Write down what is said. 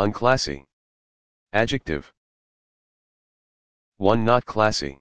Unclassy. Adjective. 1. Not classy.